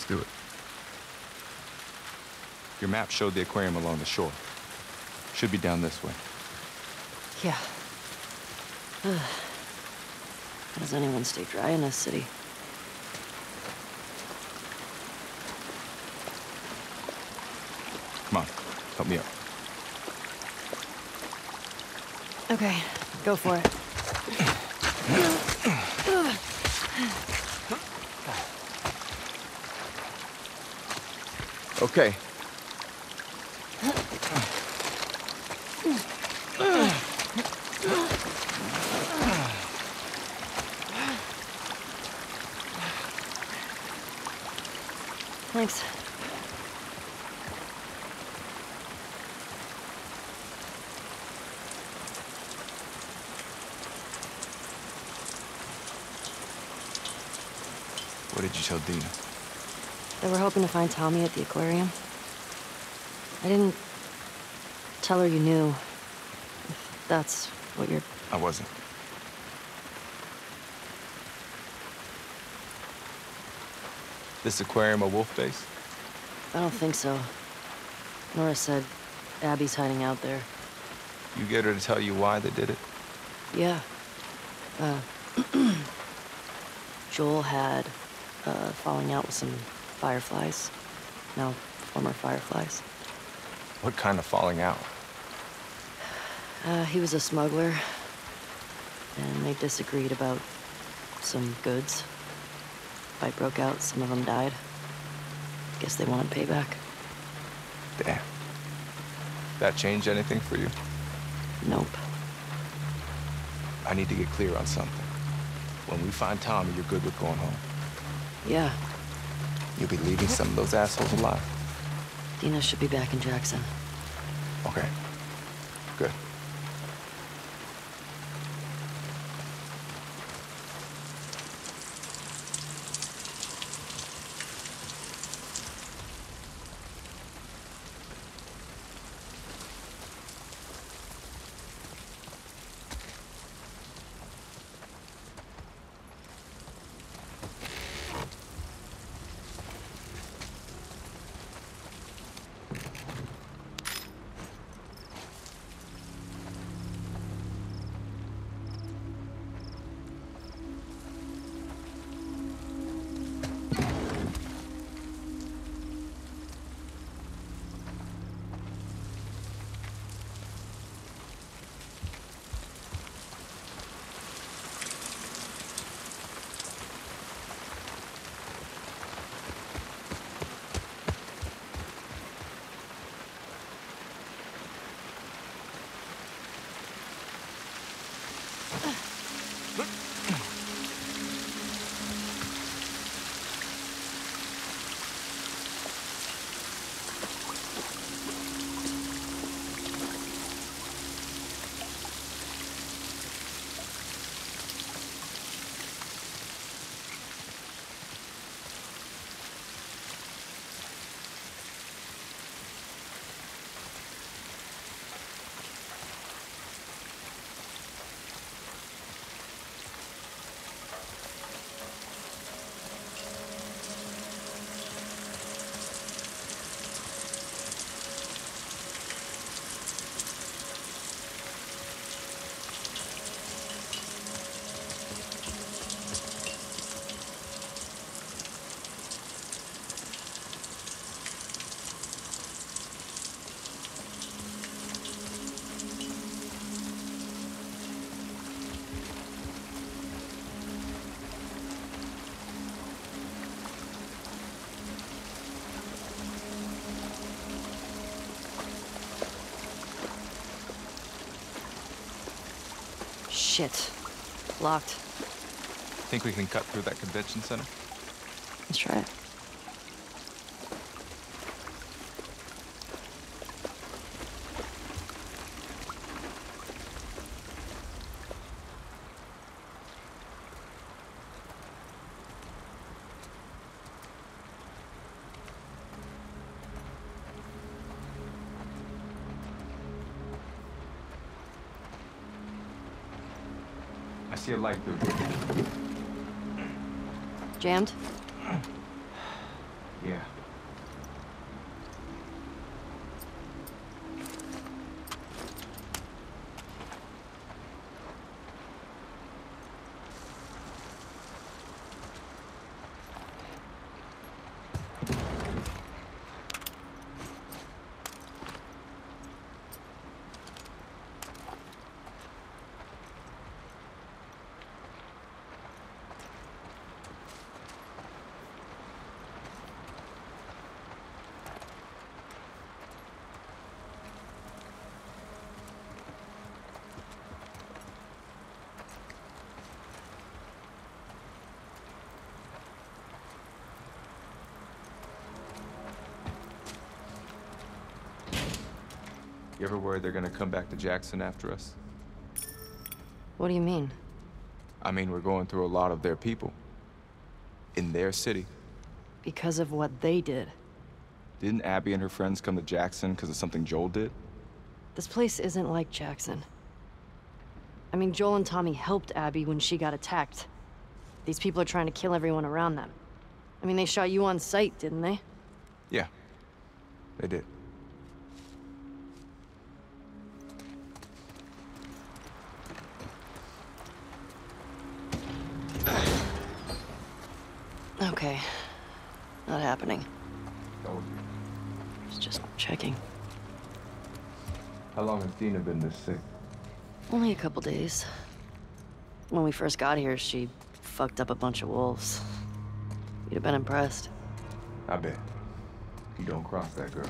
Let's do it. Your map showed the aquarium along the shore. Should be down this way. Yeah. How does anyone stay dry in this city? Come on, help me up. Okay, go for it. Okay. Thanks. What did you tell Dina? That we're hoping to find Tommy at the aquarium. I didn't tell her you knew. If that's what you're... I wasn't. This aquarium a wolf face? I don't think so. Nora said Abby's hiding out there. You get her to tell you why they did it? Yeah. Joel had falling out with some Fireflies. No, former Fireflies. What kind of falling out? He was a smuggler. And they disagreed about some goods. Fight broke out, some of them died. Guess they wanted payback. Damn. That change anything for you? Nope. I need to get clear on something. When we find Tommy, you're good with going home. Yeah. You'll be leaving some of those assholes alive. Dina should be back in Jackson. Okay. Good. Shit. Locked. Think we can cut through that convention center? Let's try it. See a light through. Jammed? Yeah. You ever worried they're gonna come back to Jackson after us? What do you mean? I mean, we're going through a lot of their people. In their city. Because of what they did. Didn't Abby and her friends come to Jackson because of something Joel did? This place isn't like Jackson. I mean, Joel and Tommy helped Abby when she got attacked. These people are trying to kill everyone around them. I mean, they shot you on sight, didn't they? Yeah, they did. Okay, not happening. Told you. It's just checking. How long has Dina been this sick? Only a couple days. When we first got here, she fucked up a bunch of wolves. You'd have been impressed. I bet. You don't cross that girl.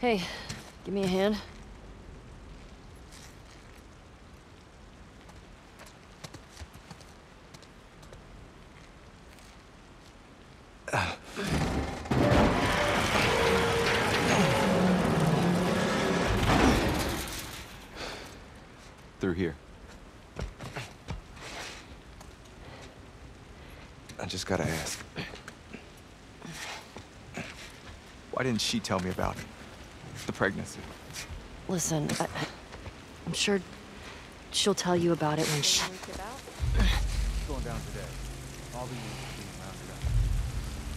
Hey, give me a hand. Through here. I just gotta ask. Why didn't she tell me about it? The pregnancy. Listen, I'm sure she'll tell you about it when she... Going down today. All the units are being rounded up.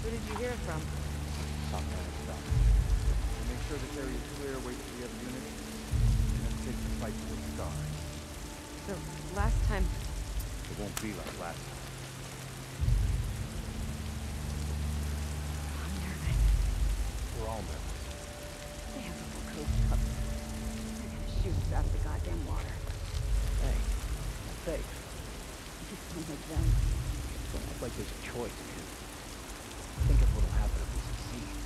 Where did you hear it from? Top man, stop. Make sure this area is clear, wait for the other unit, and then take the fight to the star. So, last time... It won't be like last time. I'm nervous. We're all nervous. They're gonna shoot us out of the goddamn water. Hey, thanks. Just don't make them. It's not like there's a choice, man. Think of what'll happen if we succeed.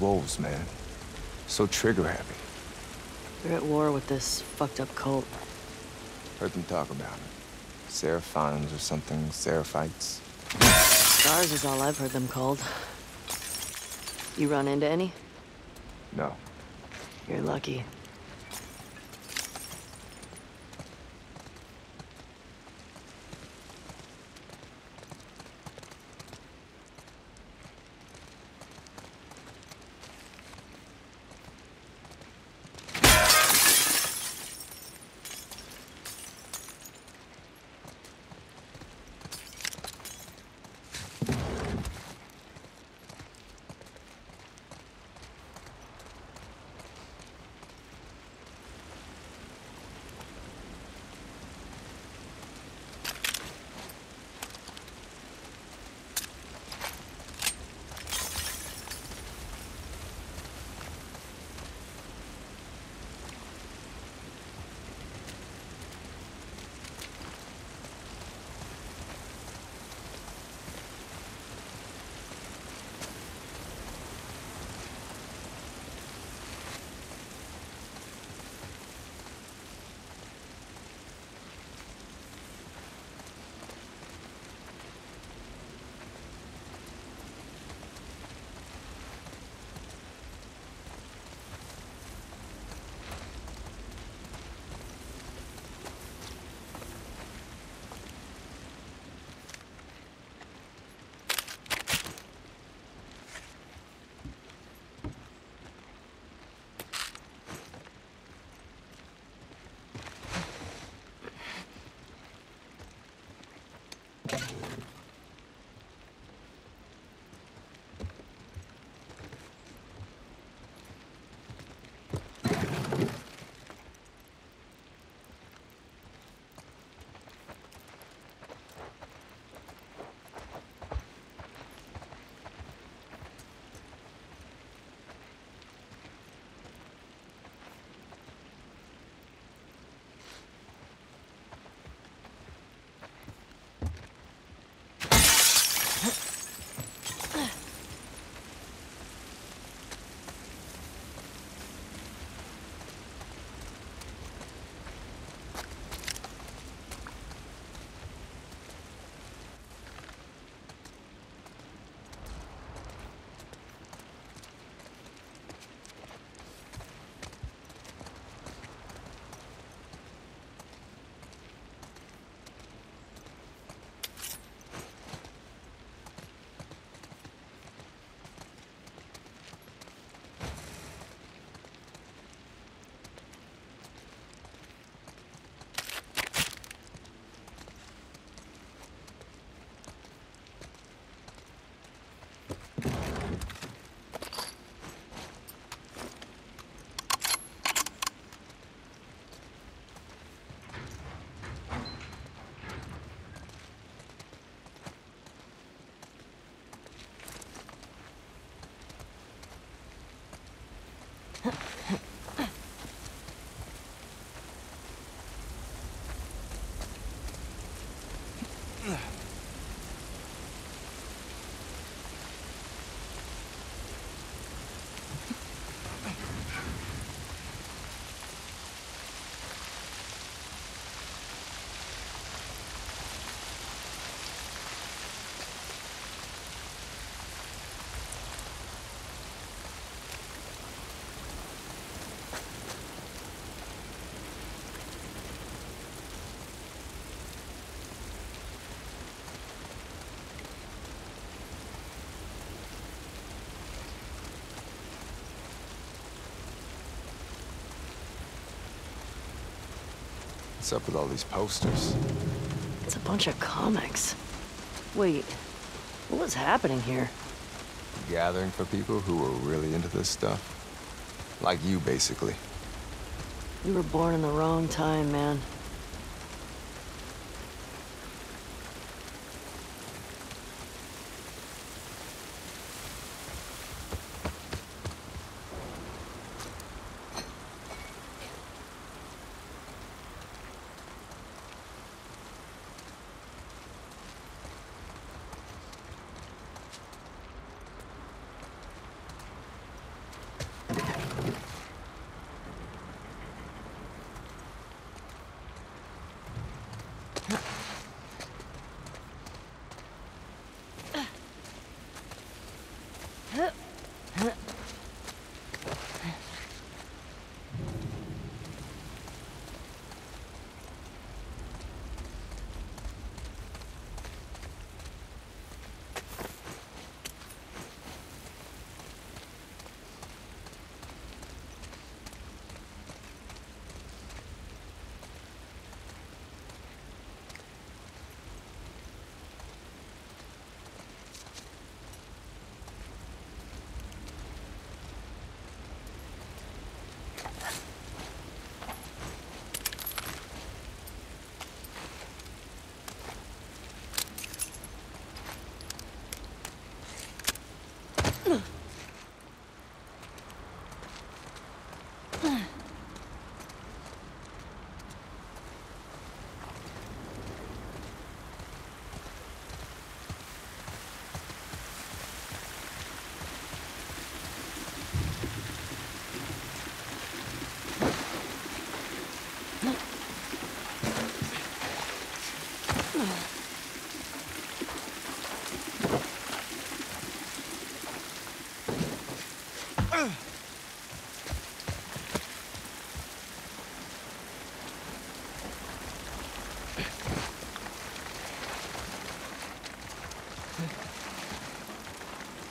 Wolves, man. So trigger happy. They're at war with this fucked up cult. Heard them talk about it. Seraphimes or something, Seraphites. Stars is all I've heard them called. You run into any? No. You're lucky. What's up with all these posters? It's a bunch of comics. Wait, what was happening here? Gathering for people who were really into this stuff. Like you, basically. You were born in the wrong time, man.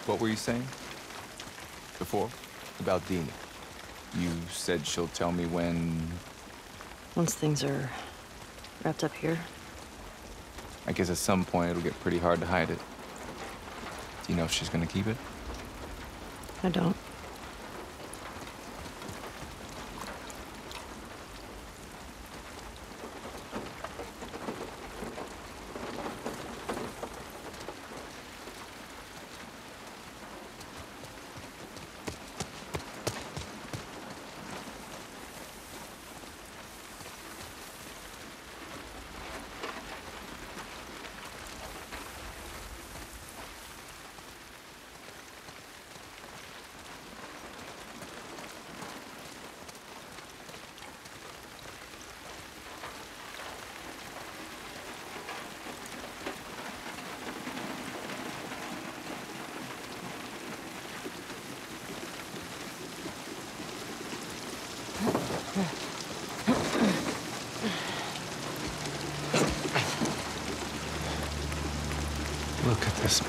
What were you saying before about Dina? You said she'll tell me when... Once things are wrapped up here. I guess at some point it'll get pretty hard to hide it. Do you know if she's gonna keep it? I don't.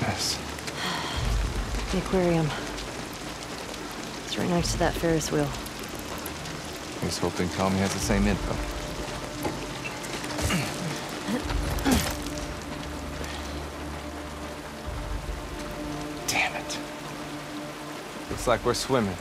Mess. The aquarium. It's right next to that Ferris wheel. I was hoping Tommy has the same info. Damn it. Looks like we're swimming.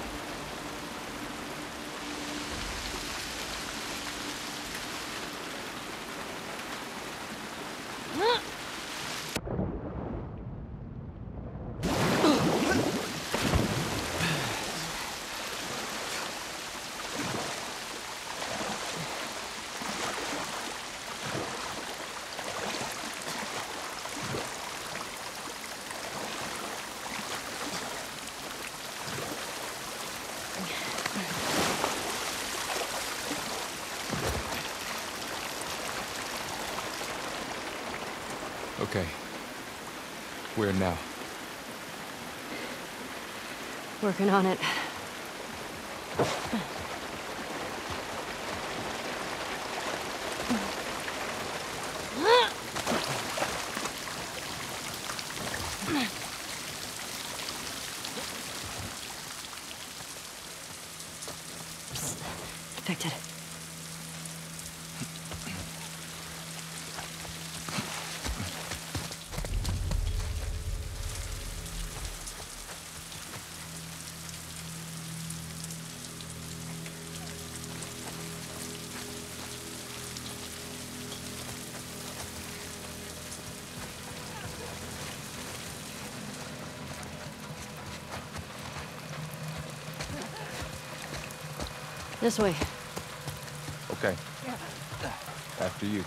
Okay. Where now? Working on it. Psst. Infected. This way. Okay. Yeah. After you.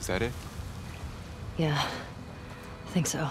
Is that it? Yeah, I think so.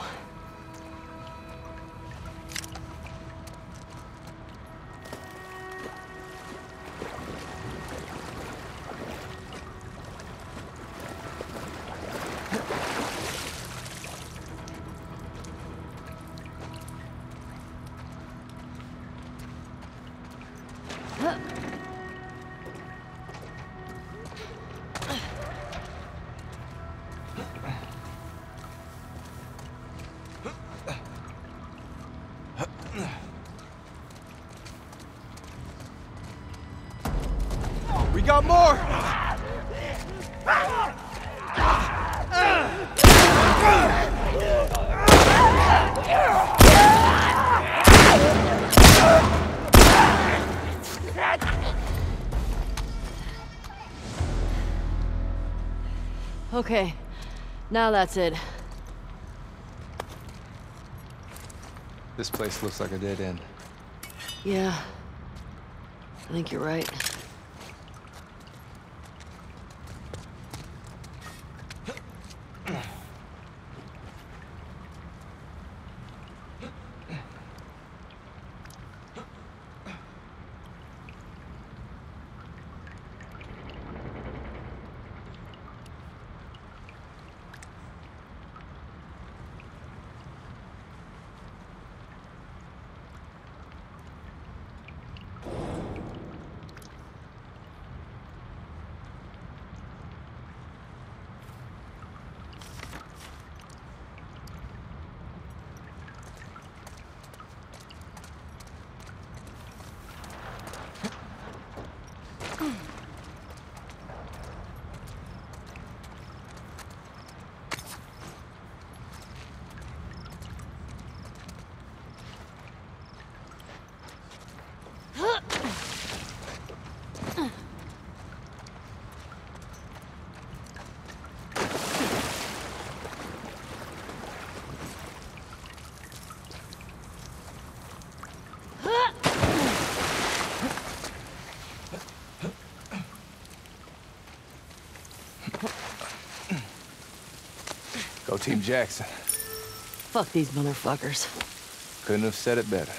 Okay, now that's it. This place looks like a dead end. Yeah, I think you're right. Team Jackson. Fuck these motherfuckers. Couldn't have said it better.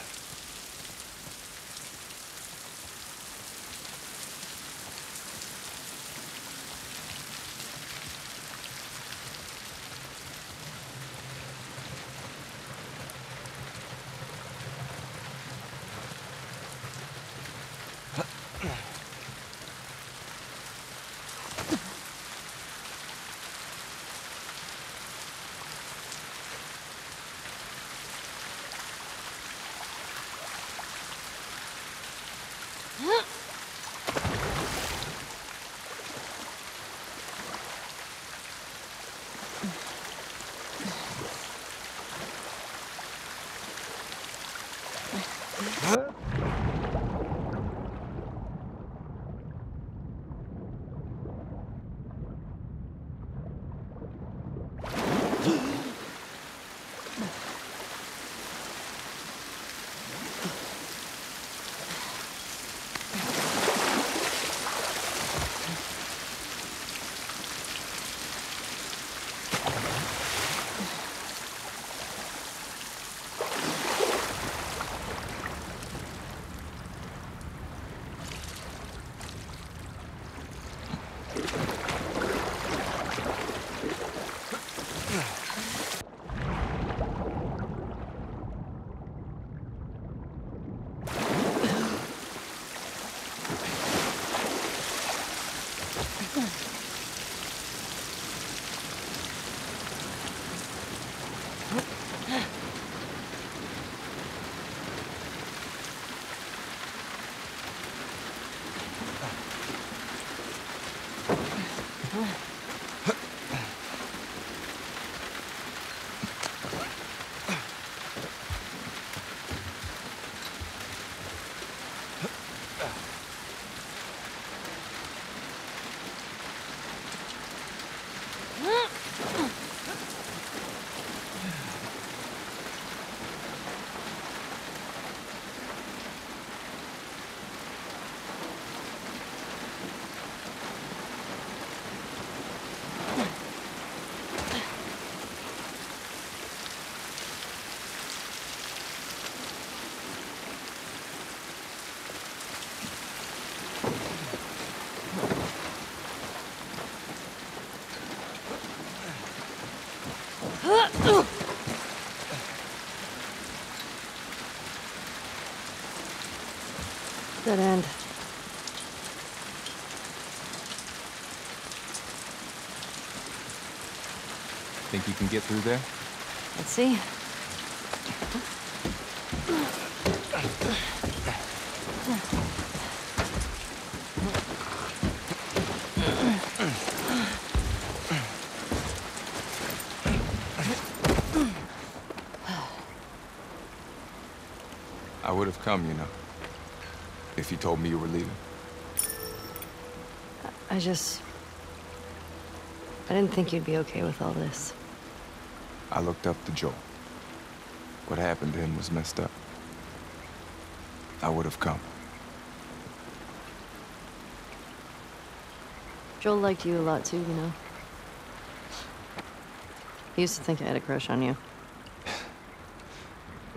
Good end. Think you can get through there? Let's see. I would have come, you know. If you told me you were leaving. I didn't think you'd be okay with all this. I looked up to Joel. What happened to him was messed up. I would have come. Joel liked you a lot too, you know. He used to think I had a crush on you.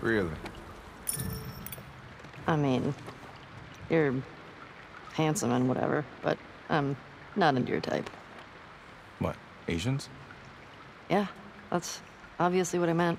Really? I mean... you're handsome and whatever, but I'm not into your type. What, Asians? Yeah, that's obviously what I meant.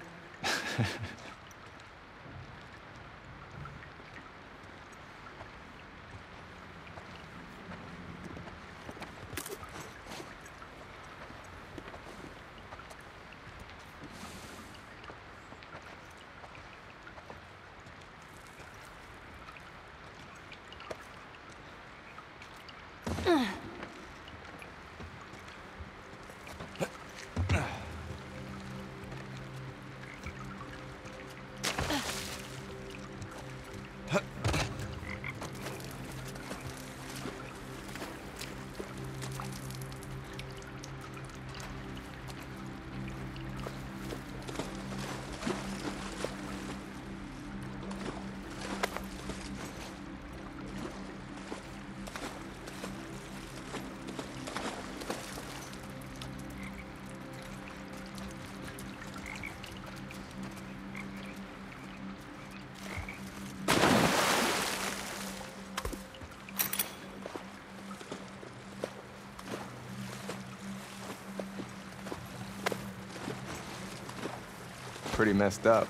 pretty messed up,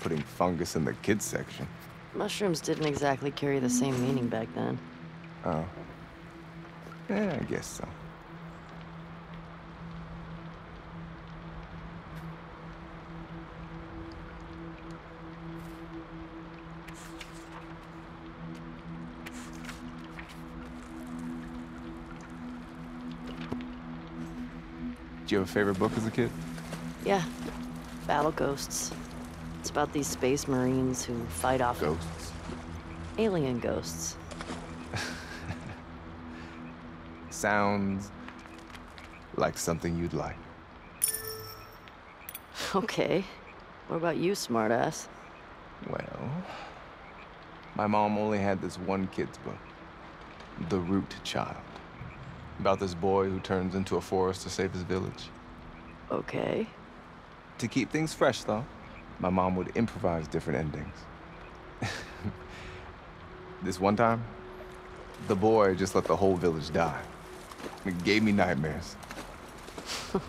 putting fungus in the kids section. Mushrooms didn't exactly carry the same meaning back then. Oh. Yeah, I guess so. Did you have a favorite book as a kid? Yeah. Battle Ghosts. It's about these space marines who fight off... Ghosts? Alien ghosts. Sounds... like something you'd like. Okay. What about you, smartass? Well... my mom only had this one kid's book. The Root Child. About this boy who turns into a forest to save his village. Okay. To keep things fresh, though, my mom would improvise different endings. This one time, the boy just let the whole village die. It gave me nightmares.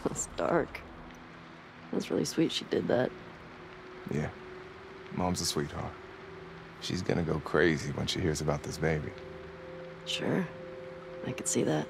That's dark. That's really sweet she did that. Yeah. Mom's a sweetheart. She's gonna go crazy when she hears about this baby. Sure. I could see that.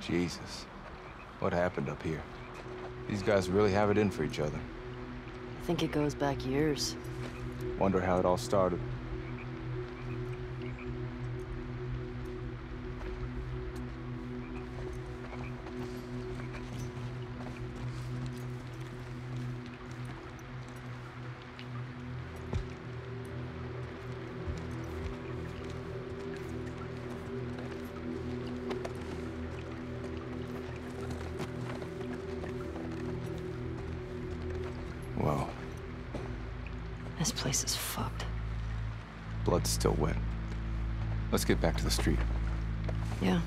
Jesus, what happened up here? These guys really have it in for each other. I think it goes back years. Wonder how it all started. This place is fucked. Blood's still wet. Let's get back to the street. Yeah.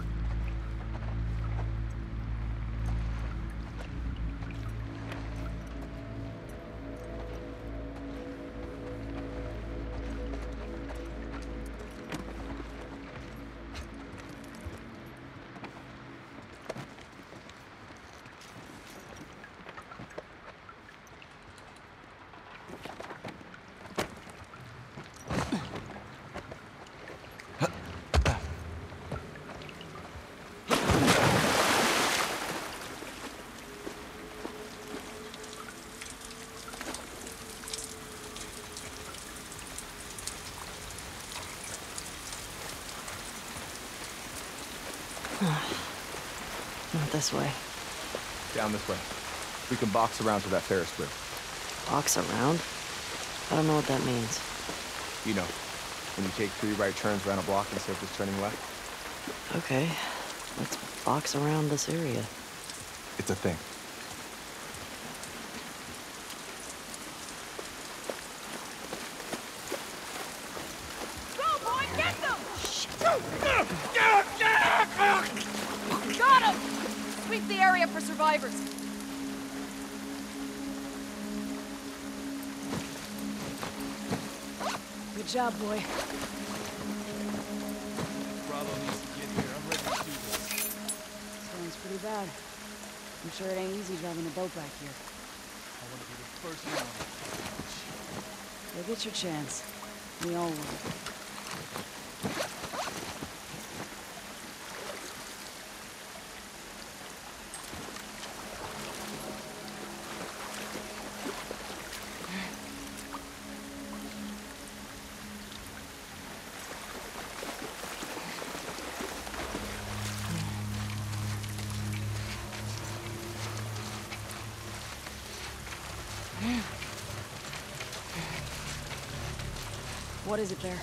This way. Down this way. We can box around to that Ferris wheel. Box around? I don't know what that means. You know, when you take 3 right turns around a block instead of just turning left. Okay, let's box around this area. It's a thing. Good job, boy. Problem is to get here. I'm ready to do this. This one's pretty bad. I'm sure it ain't easy driving a boat back here. I want to be the first one. You'll get your chance. We all will. What is it there?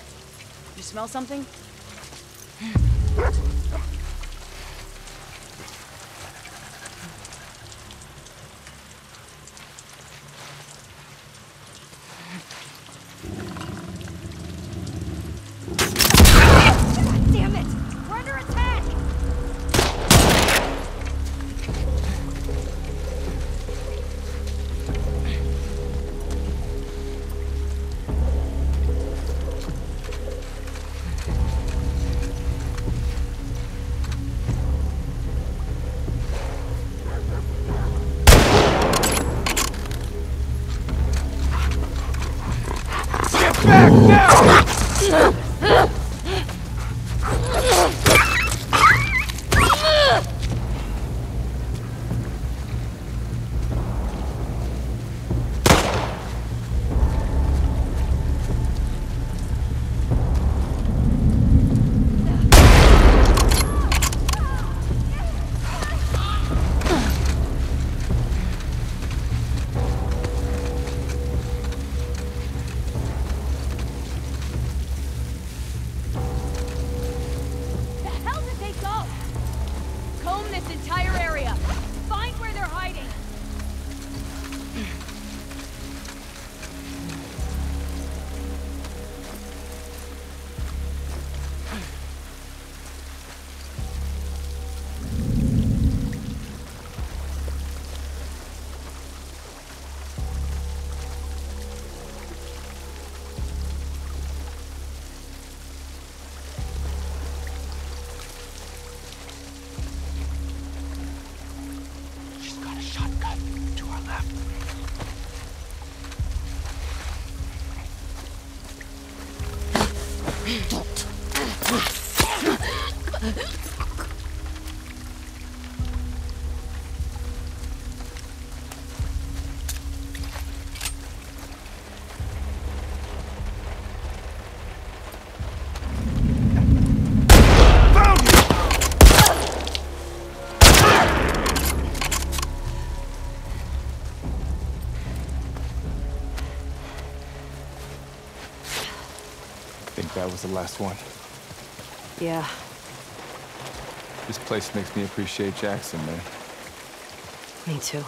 You smell something? think that was the last one. Yeah. This place makes me appreciate Jackson, man. Me too.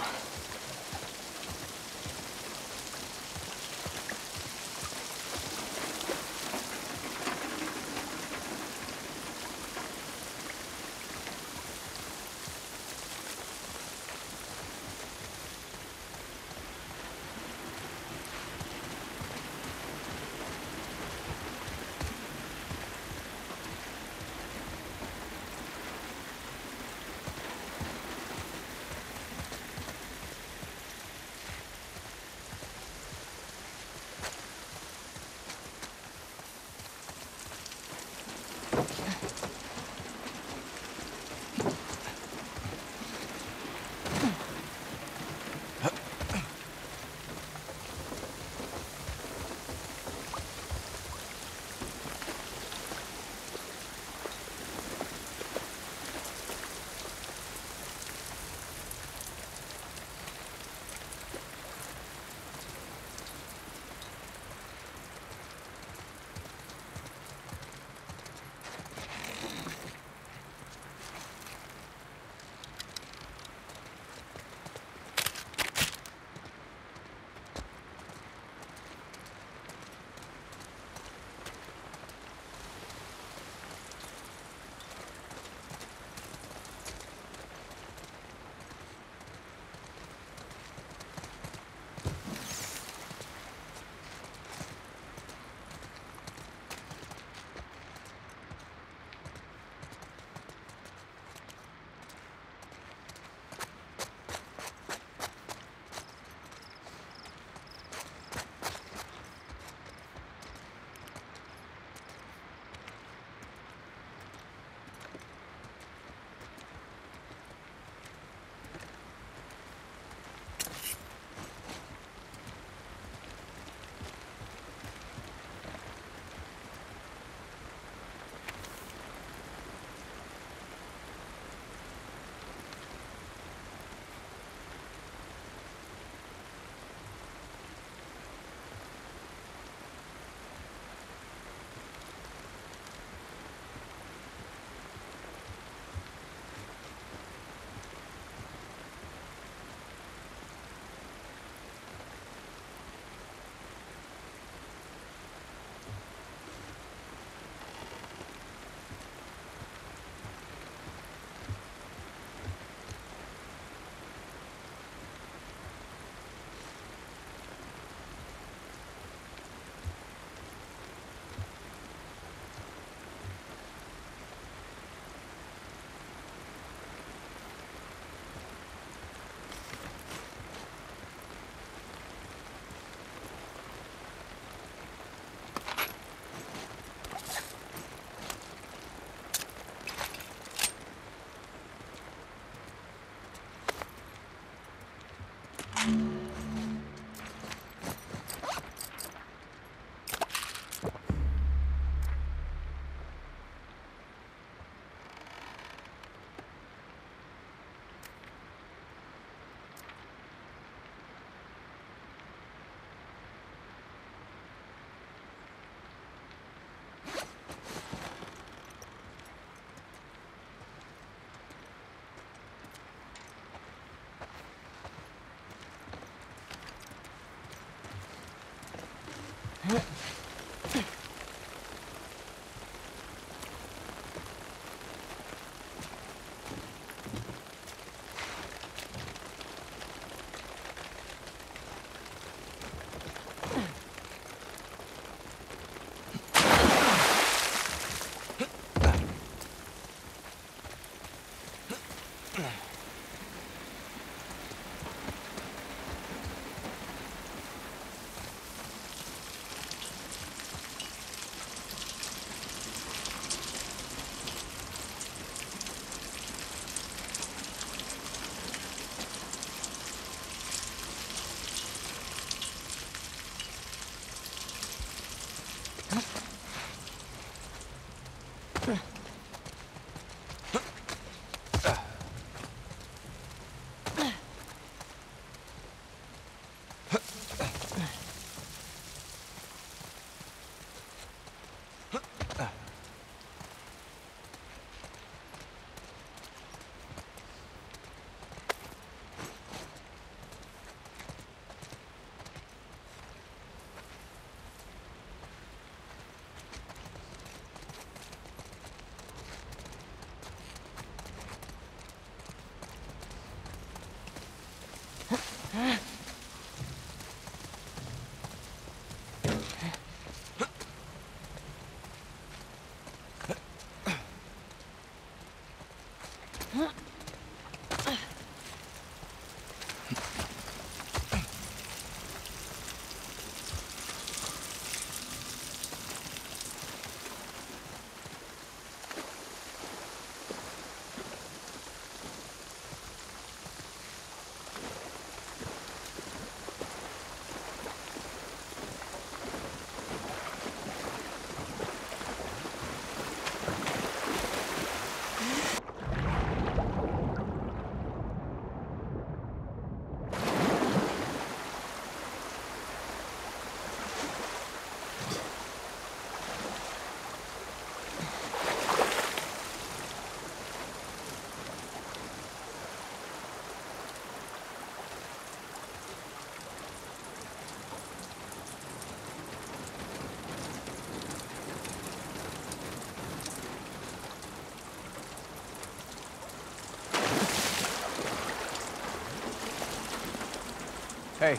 Hey,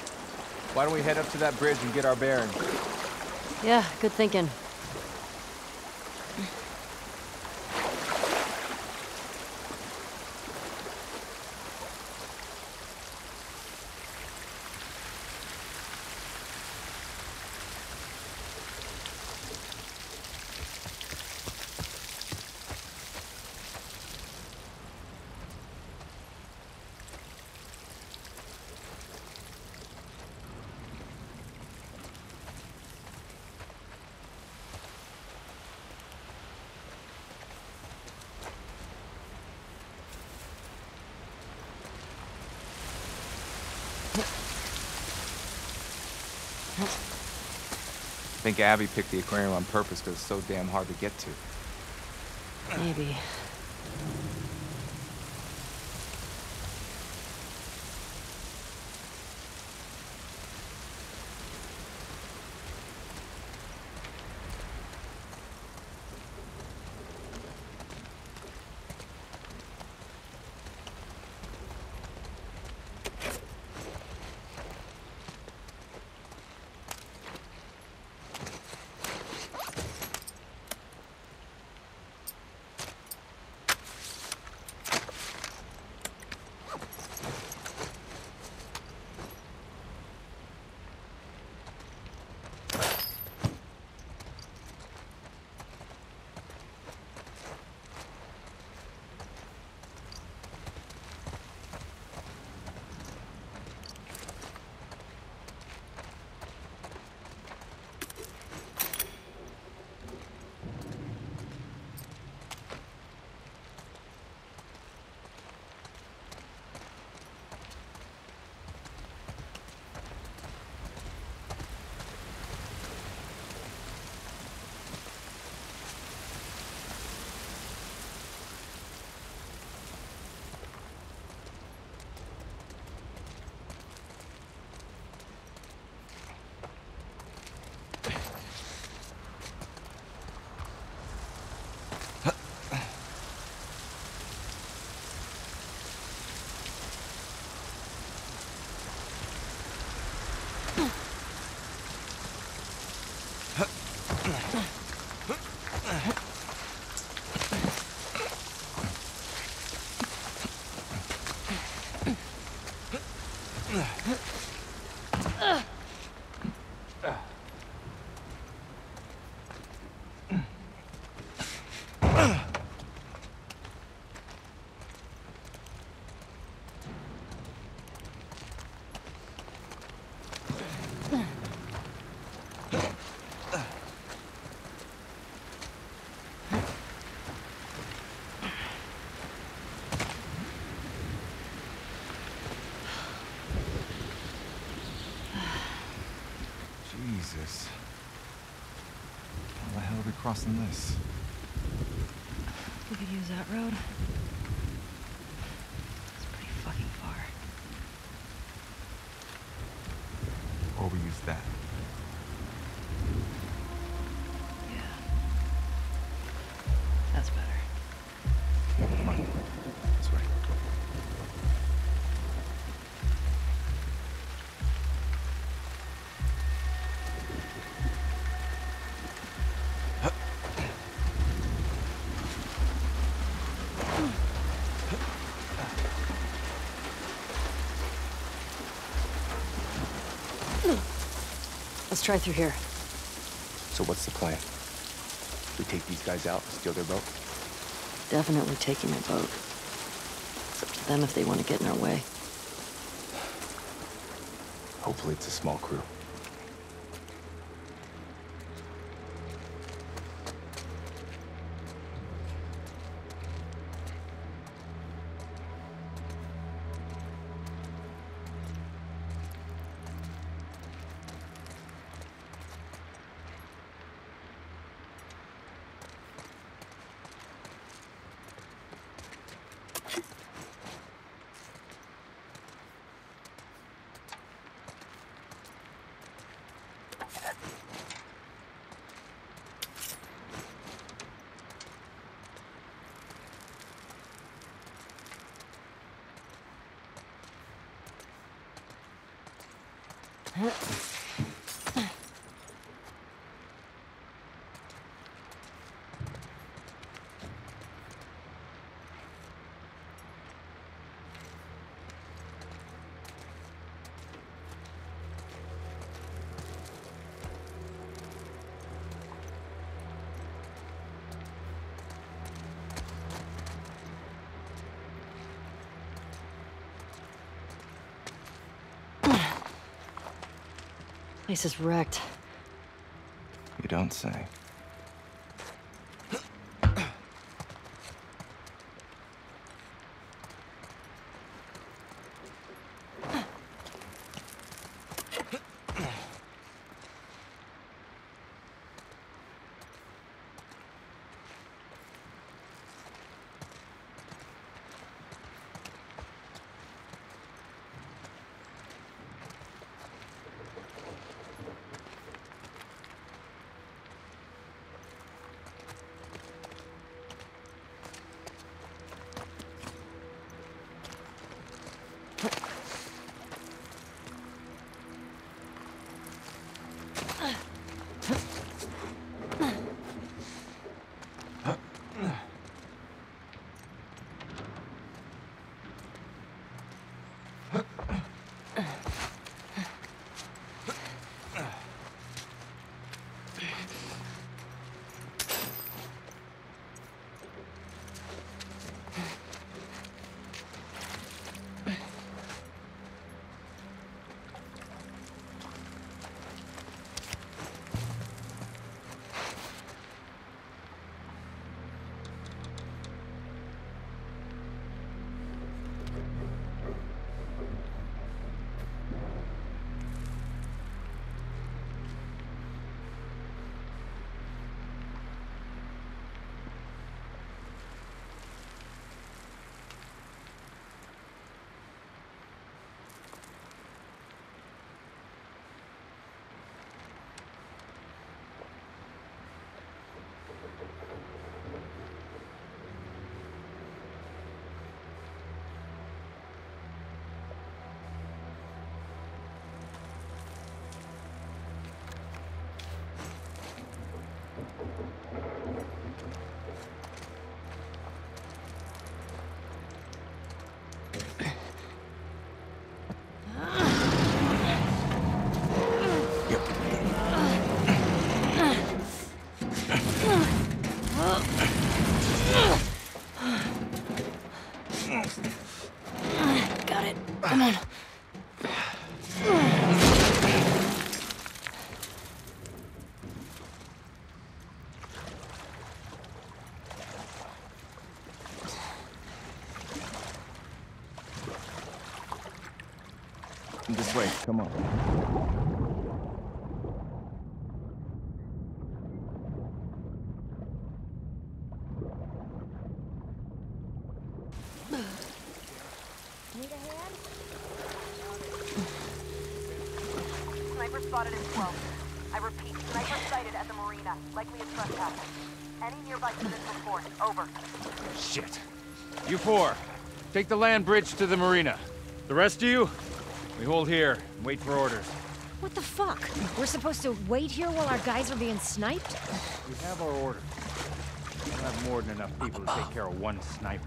why don't we head up to that bridge and get our bearings? Yeah, good thinking. I think Abby picked the aquarium on purpose because it's so damn hard to get to. Maybe. Jesus. How the hell are we crossing this? We could use that road. It's pretty fucking far. Or we use that. Yeah. That's better. Come on. This way. Let's try through here. So what's the plan? We take these guys out and steal their boat? Definitely taking their boat. It's up to them if they want to get in our way. Hopefully it's a small crew. This place is wrecked. You don't say. This way, come on. Shit. You four, take the land bridge to the marina. The rest of you, we hold here and wait for orders. What the fuck? We're supposed to wait here while our guys are being sniped? We have our orders. We'll have more than enough people to take care of one sniper.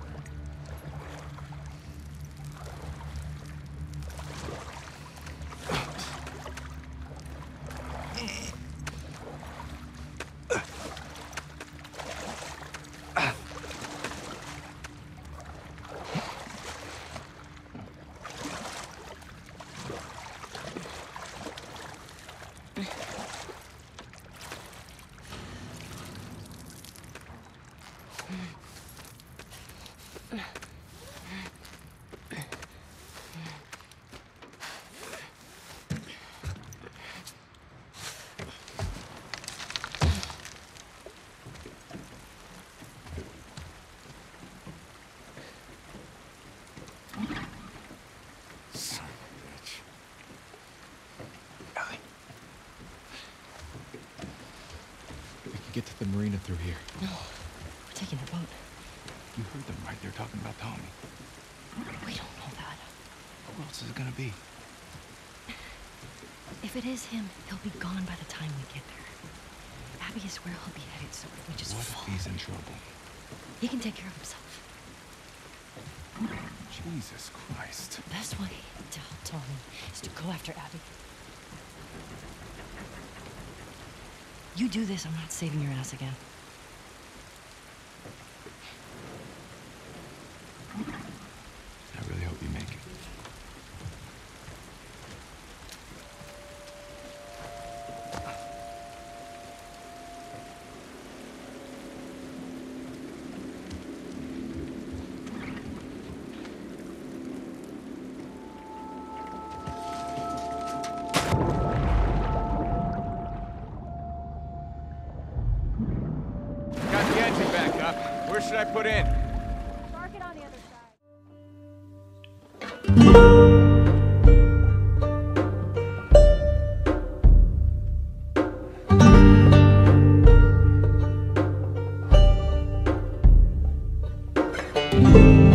Get to the marina through here. No, we're taking the boat. You heard them, right? They're talking about Tommy. We don't know that. Who else is it gonna be? If it is him, he'll be gone by the time we get there. Abby is where he'll be headed, so if we just fall... What if he's in trouble? He can take care of himself. Jesus Christ. The best way to help Tommy is to go after Abby. You do this, I'm not saving your ass again. I really hope you make it. Where should I put in? Park it on the other side.